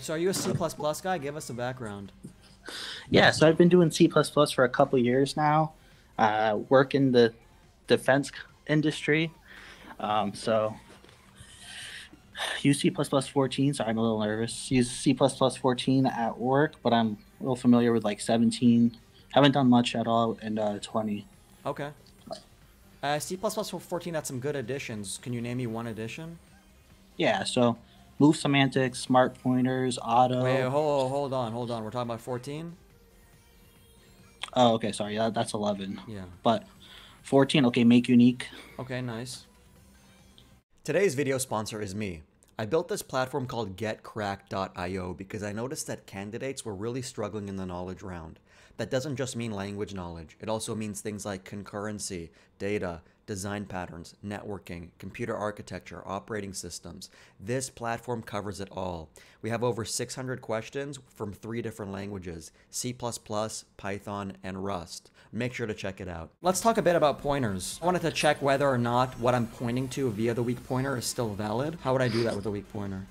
So are you a C++ guy? Give us a background. Yeah, so I've been doing C++ for a couple years now. Work in the defense industry. So use C++14, so I'm a little nervous. Use C++14 at work, but I'm a little familiar with like 17. Haven't done much at all in 20. Okay. C++14 had some good additions. Can you name me one addition? Yeah, so move semantics, smart pointers, auto. Wait, hold on. We're talking about 14? Oh, okay, sorry. That's 11. Yeah. But 14, okay, make unique. Okay, nice. Today's video sponsor is me. I built this platform called getcracked.io because I noticed that candidates were really struggling in the knowledge round. That doesn't just mean language knowledge. It also means things like concurrency, data, design patterns, networking, computer architecture, operating systems. This platform covers it all. We have over 600 questions from 3 different languages, C++, Python, and Rust. Make sure to check it out. Let's talk a bit about pointers. I wanted to check whether or not what I'm pointing to via the weak pointer is still valid. How would I do that with a weak pointer?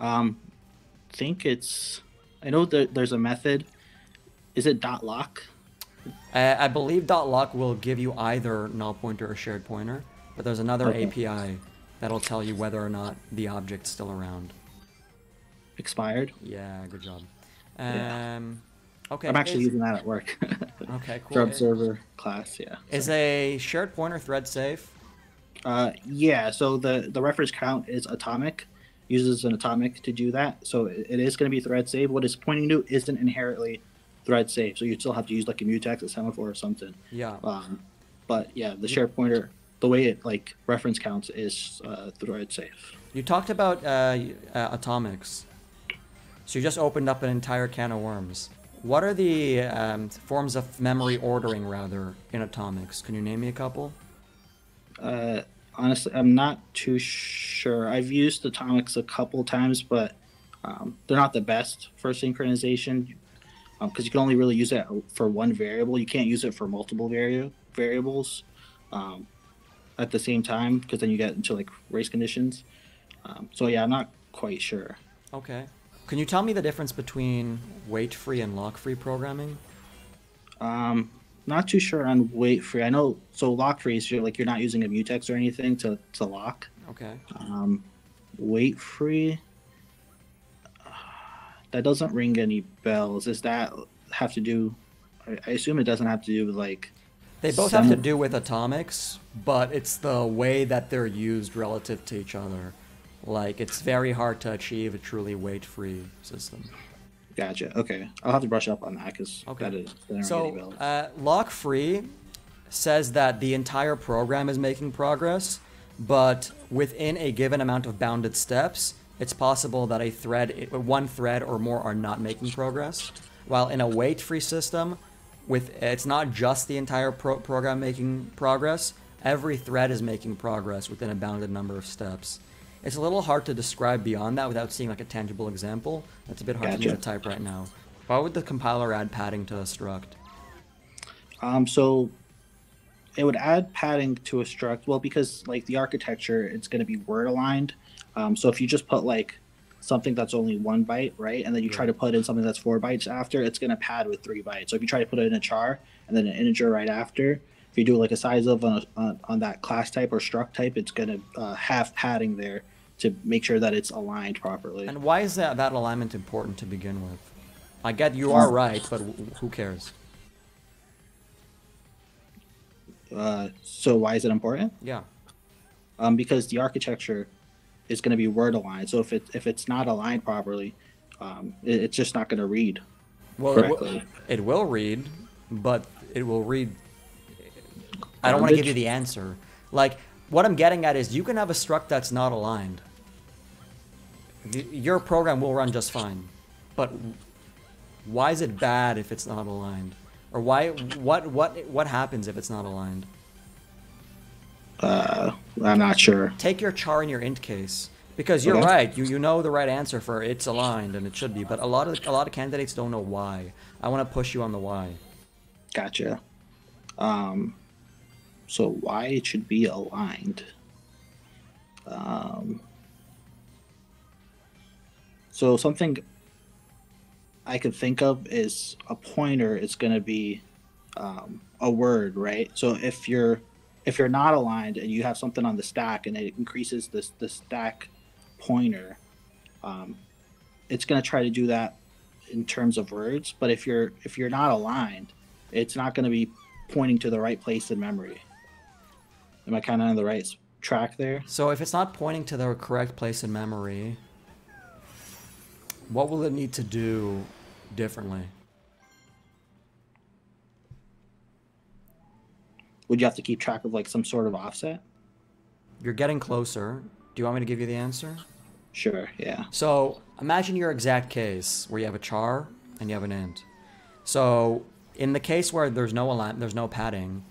I know that there's a method. Is it .lock? I believe .lock will give you either null pointer or shared pointer, but there's another API that'll tell you whether or not the object's still around. Expired? Yeah, good job. Okay. I'm actually using that at work. Okay, cool. For observer class, yeah. Is a shared pointer thread safe? Yeah, so the reference count is atomic. Uses an atomic to do that, so it is going to be thread safe. What it's pointing to isn't inherently thread safe, so you still have to use like a mutex, a semaphore, or something. Yeah. But yeah, the shared pointer, the way it like reference counts is thread safe. You talked about atomics, so you just opened up an entire can of worms. What are the forms of memory ordering rather in atomics? Can you name me a couple? Honestly, I'm not too sure. I've used atomics a couple times, but they're not the best for synchronization. Because you can only really use it for one variable. You can't use it for multiple variables at the same time, because then you get into like race conditions. So yeah, I'm not quite sure. Okay. Can you tell me the difference between wait-free and lock-free programming? Not too sure on wait-free. I know, so lock-free is you're not using a mutex or anything to lock. Okay. Wait-free, that doesn't ring any bells. Does that have to do? I assume it doesn't have to do with like. They both have to do with atomics, but it's the way that they're used relative to each other. Like it's very hard to achieve a truly wait-free system. Gotcha. Okay, I'll have to brush up on that because that is. So lock-free says that the entire program is making progress, but within a given amount of bounded steps. It's possible that one thread or more are not making progress. While in a wait-free system, it's not just the entire program making progress, every thread is making progress within a bounded number of steps. It's a little hard to describe beyond that without seeing like a tangible example. That's a bit hard for me to type right now. Why would the compiler add padding to a struct? So it would add padding to a struct, well, because like the architecture, it's gonna be word aligned. So if you just put like something that's only 1 byte, right, and then you try to put in something that's 4 bytes after, it's going to pad with 3 bytes. So if you try to put it in a char and then an integer right after, if you do like a size of on that class type or struct type, it's going to have padding there to make sure that it's aligned properly. And why is that alignment important to begin with? I get you are right, but who cares? So why is it important? Yeah. Because the architecture is going to be word aligned. So if it's not aligned properly, it's just not going to read correctly. It will read, but it will read. I don't want to give you the answer. Like what I'm getting at is you can have a struct that's not aligned. Your program will run just fine, but why is it bad if it's not aligned? Or why? What happens if it's not aligned? I'm not sure. Take your char and your int case, because you're right. You know the right answer for it's aligned and it should be, but a lot of candidates don't know why. I want to push you on the why. Gotcha. So why it should be aligned? So something I could think of is a pointer is going to be a word, right? So if you're not aligned and you have something on the stack and it increases the stack pointer, it's going to try to do that in terms of words. But if you're not aligned, it's not going to be pointing to the right place in memory. Am I kind of on the right track there? So if it's not pointing to the correct place in memory, what will it need to do differently? Would you have to keep track of like some sort of offset? You're getting closer. Do you want me to give you the answer? Sure, yeah. So imagine your exact case where you have a char and you have an int. So in the case where there's no alignment, there's no padding,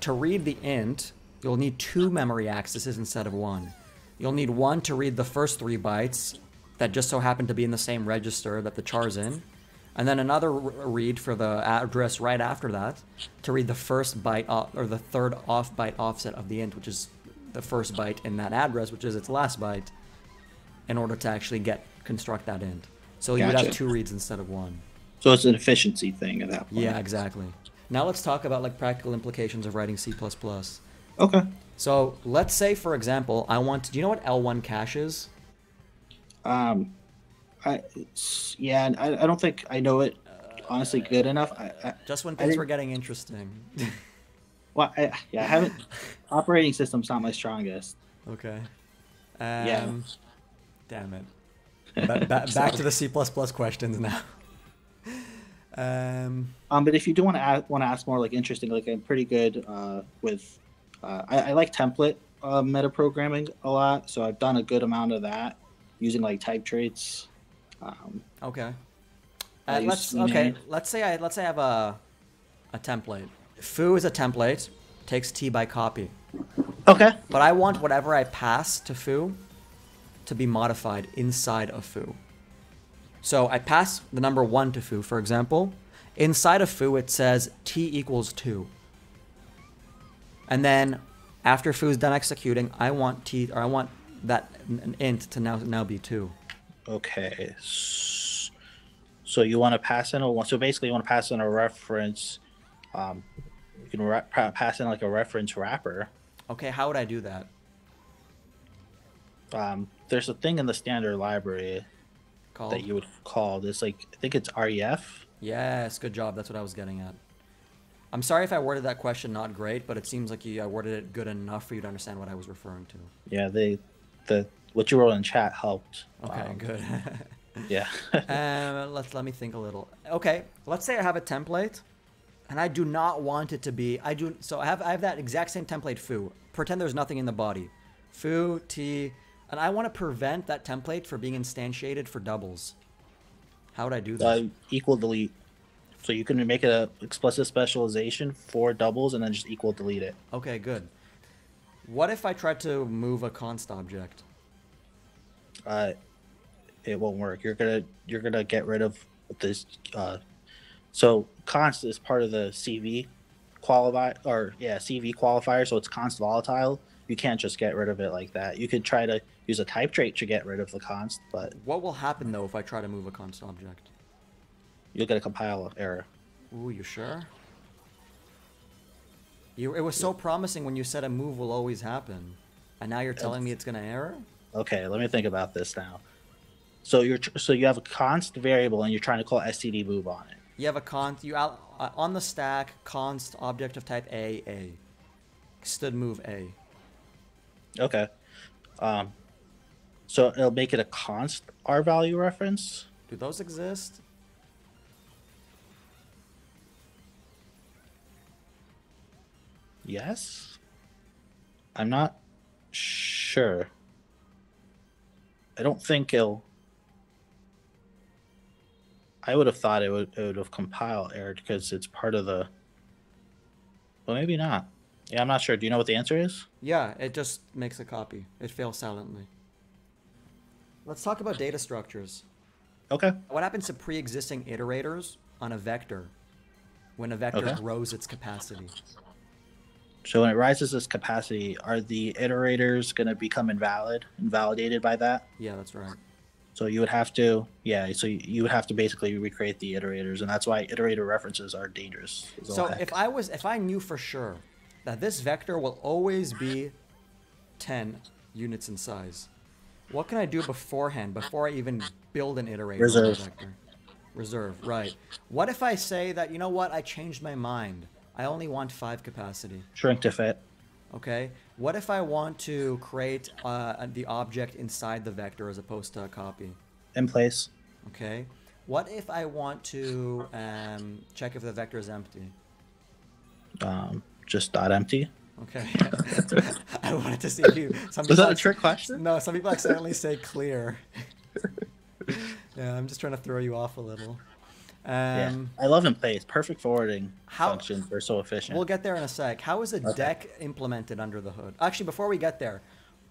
to read the int, you'll need 2 memory accesses instead of 1. You'll need 1 to read the first 3 bytes that just so happen to be in the same register that the char's in, and then another read for the address right after that to read the first byte or the third off byte offset of the int, which is the first byte in that address, which is its last byte, in order to actually construct that int. So you would have 2 reads instead of 1. So it's an efficiency thing at that point. Yeah, exactly. Now let's talk about like practical implications of writing C++. Okay. So let's say, for example, I want to, do you know what L1 cache is? I don't think I know it honestly good enough. Just when things were getting interesting. Well, I haven't. Operating system's not my strongest. Okay. Yeah. Damn it. Back to the C++ questions now. But if you do want to ask more like interesting, like I'm pretty good with. I like template metaprogramming a lot, so I've done a good amount of that using like type traits. Okay. Let's say I have a template. Foo is a template, takes t by copy. Okay. But I want whatever I pass to foo to be modified inside of foo. So I pass the number 1 to foo, for example. Inside of foo, it says t = 2. And then after foo is done executing, I want that int to now be 2. Okay. So you want to pass in so basically you want to pass in a reference. You can pass in like a reference wrapper. Okay, how would I do that? There's a thing in the standard library that you would call this, like, I think it's ref. Yes, good job. That's what I was getting at. I'm sorry if I worded that question not great, but it seems like I worded it good enough for you to understand what I was referring to. Yeah, what you wrote in chat helped. Okay, good. Yeah. Let me think a little. Okay, let's say I have a template, and I do not want it to be. I have that exact same template foo. Pretend there's nothing in the body, foo t, and I want to prevent that template from being instantiated for doubles. How would I do that? =delete. So you can make an explicit specialization for doubles and then just =delete it. Okay, good. What if I try to move a const object? It won't work. You're gonna get rid of this. So const is part of the cv qualifier, or yeah, cv qualifier. So it's const volatile. You can't just get rid of it like that. You could try to use a type trait to get rid of the const, but what will happen though if I try to move a const object? You'll get a compile error. Ooh, you sure? It was so promising when you said a move will always happen, and now you're telling me it's going to error? Okay, let me think about this now. So you have a const variable, and you're trying to call std move on it. You have a const on the stack const object of type a std move a. Okay, so it'll make it a const rvalue reference. Do those exist? Yes, I'm not sure. I don't think it'll. I would have thought it would have compiled error because it's part of the. Well, maybe not. Yeah, I'm not sure. Do you know what the answer is? Yeah, it just makes a copy. It fails silently. Let's talk about data structures. Okay. What happens to pre-existing iterators on a vector when a vector grows its capacity? So when it rises its capacity, are the iterators going to become invalidated by that? Yeah, that's right. So you would have to, yeah, so you would have to basically recreate the iterators, and that's why iterator references are dangerous. So if I knew for sure that this vector will always be 10 units in size, what can I do beforehand, before I even build an iterator? Reserve. Vector? Reserve, right. What if I say that, you know what, I changed my mind. I only want 5 capacity. Shrink to fit. Okay. What if I want to create the object inside the vector as opposed to a copy? In place. Okay. What if I want to check if the vector is empty? Just dot empty. Okay. I wanted to see if you... Was that a trick question? No, some people accidentally say clear. Yeah, I'm just trying to throw you off a little. Yeah. I love in place. Perfect forwarding functions are so efficient. We'll get there in a sec. How is a deck implemented under the hood? Actually, before we get there,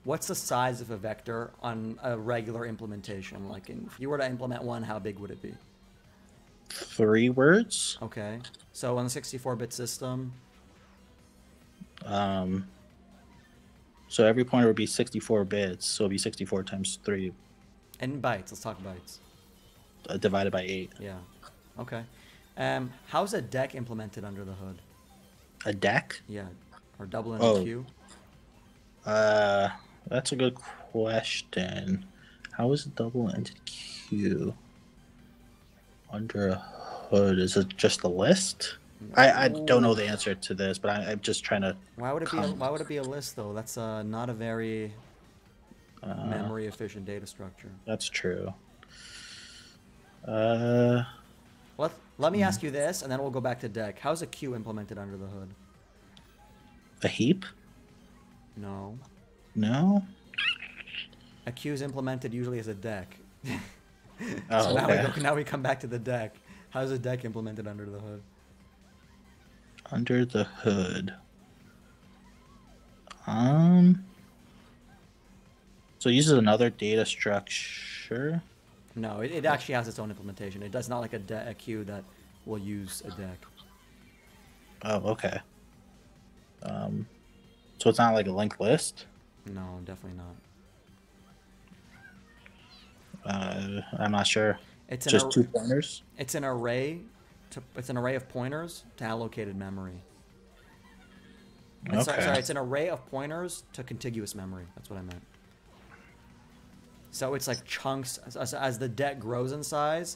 what's the size of a vector on a regular implementation? Like, if you were to implement one, how big would it be? 3 words. Okay. So on the 64-bit system? So every pointer would be 64 bits, so it'd be 64 times 3. And bytes. Let's talk bytes. Divided by 8. Yeah. Okay. How's a deck implemented under the hood? A deck? Yeah. Or double in a queue? That's a good question. How is a double-ended queue under a hood? Is it just a list? I don't know the answer to this, but I'm just trying to. Why would it be a list though? That's not a very memory efficient data structure. That's true. Let me ask you this, and then we'll go back to deck. How's a queue implemented under the hood? A heap? No. No. A queue is implemented usually as a deck. So now we come back to the deck. How's a deck implemented under the hood? Under the hood. So it uses another data structure? No, it actually has its own implementation. It does not like a queue that will use a deck. Oh, okay. So it's not like a linked list? No, definitely not. I'm not sure. It's just 2 pointers? It's an array. It's an array of pointers to allocated memory. Okay. Sorry, it's an array of pointers to contiguous memory. That's what I meant. So it's like chunks. As the deck grows in size,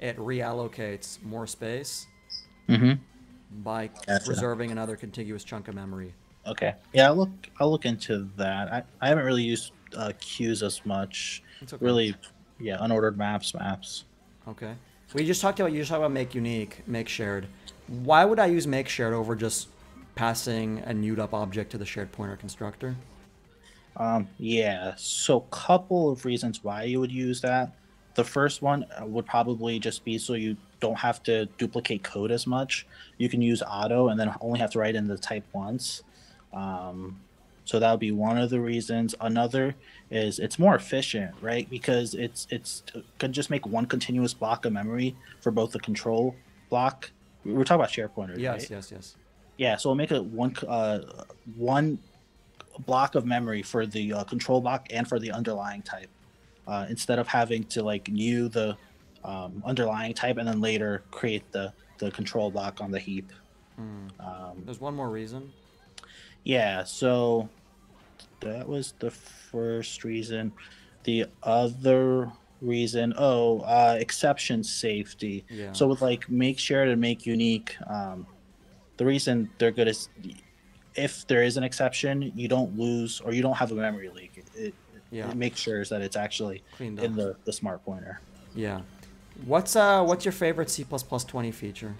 it reallocates more space by reserving another contiguous chunk of memory. Okay. Yeah, I'll look into that. I haven't really used queues as much. It's okay. Really, yeah, unordered maps. Okay. You just talked about make unique, make shared. Why would I use make shared over just passing a newed up object to the shared pointer constructor? Yeah, so a couple of reasons why you would use that. The first one would probably just be so you don't have to duplicate code as much. You can use auto and then only have to write in the type once. So that would be one of the reasons. Another is it's more efficient, right? Because it's could just make one continuous block of memory for both the control block. We're talking about shared pointers, right? Yes. Yeah, so it'll make it one block of memory for the control block and for the underlying type, instead of having to like new the underlying type and then later create the control block on the heap. There's one more reason. Yeah, so that was the first reason. The other reason, exception safety. Yeah. So with like make shared and make unique, the reason they're good is if there is an exception, you don't lose or you don't have a memory leak. It makes sure that it's actually cleaned in the smart pointer. Yeah. What's your favorite C++20 feature?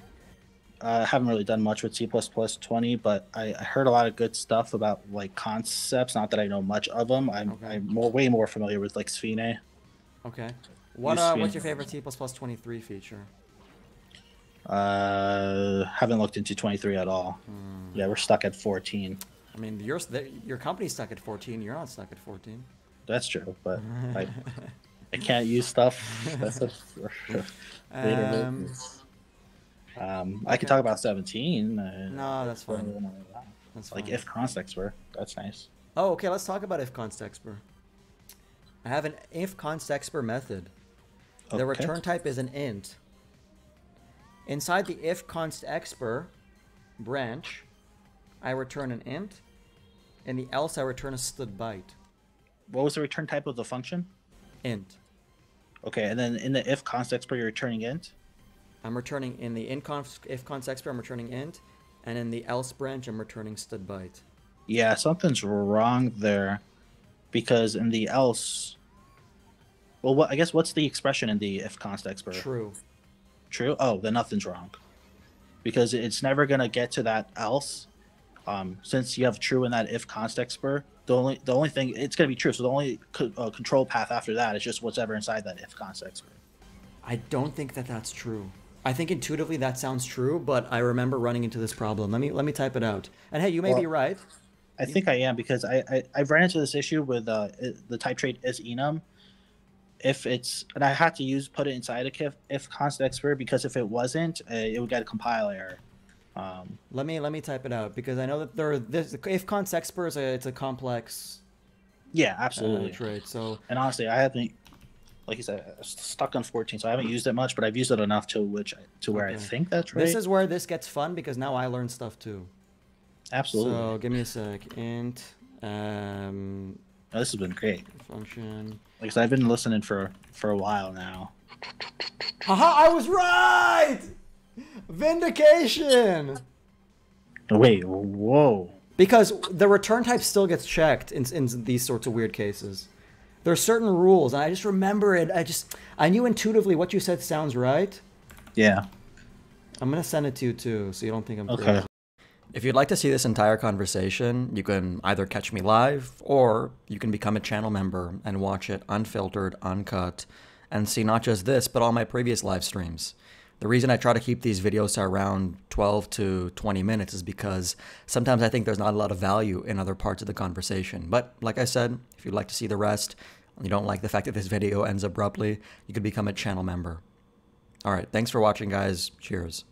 I haven't really done much with C++20, but I heard a lot of good stuff about like concepts. Not that I know much of them. I'm way more familiar with like Sphene. Okay. What's your favorite C++23 feature? Haven't looked into 23 at all. Yeah, we're stuck at 14. I mean, your company's stuck at 14. You're not stuck at 14. That's true, but I can't use stuff. That's I could talk about 17. No, that's fine. That's like if constexpr. That's nice. Oh, okay. Let's talk about if constexpr. I have an if constexpr method. Okay. The return type is an int. Inside the if constexpr branch, I return an int. In the else, I return a std byte. What was the return type of the function? Int. Okay, and then in the if constexpr, you're returning int? I'm returning in the if constexpr, I'm returning int, and in the else branch, I'm returning std byte. Yeah, something's wrong there, because in the else, well, what, I guess what's the expression in the if constexpr? True. True? Oh, then nothing's wrong, because it's never gonna get to that else. Since you have true in that if constexpr, the only thing it's gonna be true. So the only control path after that is just whatever inside that if constexpr. I don't think that that's true. I think intuitively that sounds true, but I remember running into this problem. Let me type it out. And hey, you may be right. I think I am, because I've ran into this issue with the type trait is enum. If it's, and I had to put it inside a if constexpr, because if it wasn't, it would get a compile error. Let me type it out, because I know that if constexpr is it's a complex. Yeah, absolutely. Trait. So, and honestly, I haven't, like you said, I'm stuck on 14, so I haven't used it much, but I've used it enough to where I think that's right. This is where this gets fun, because now I learn stuff too. Absolutely. So give me a sec. Int. This has been great. Function. Like I said, I've been listening for a while now. Haha! I was right. Vindication. Wait. Whoa. Because the return type still gets checked in these sorts of weird cases. There are certain rules, and I just remember it. I knew intuitively what you said sounds right. Yeah. I'm gonna send it to you too, so you don't think I'm crazy. Okay. If you'd like to see this entire conversation, you can either catch me live, or you can become a channel member and watch it unfiltered, uncut, and see not just this, but all my previous live streams. The reason I try to keep these videos to around 12 to 20 minutes is because sometimes I think there's not a lot of value in other parts of the conversation. But like I said, if you'd like to see the rest, and you don't like the fact that this video ends abruptly, you could become a channel member. All right, thanks for watching, guys. Cheers.